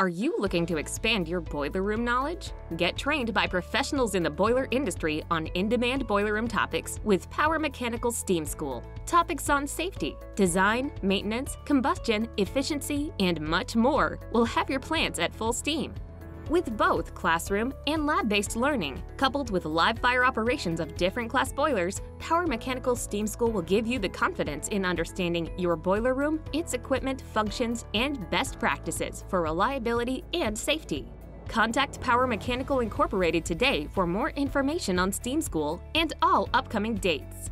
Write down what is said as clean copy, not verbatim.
Are you looking to expand your boiler room knowledge? Get trained by professionals in the boiler industry on in-demand boiler room topics with Power Mechanical Steam School. Topics on safety, design, maintenance, combustion, efficiency, and much more will have your plants at full steam. With both classroom and lab-based learning, coupled with live fire operations of different class boilers, Power Mechanical Steam School will give you the confidence in understanding your boiler room, its equipment, functions, and best practices for reliability and safety. Contact Power Mechanical Incorporated today for more information on Steam School and all upcoming dates.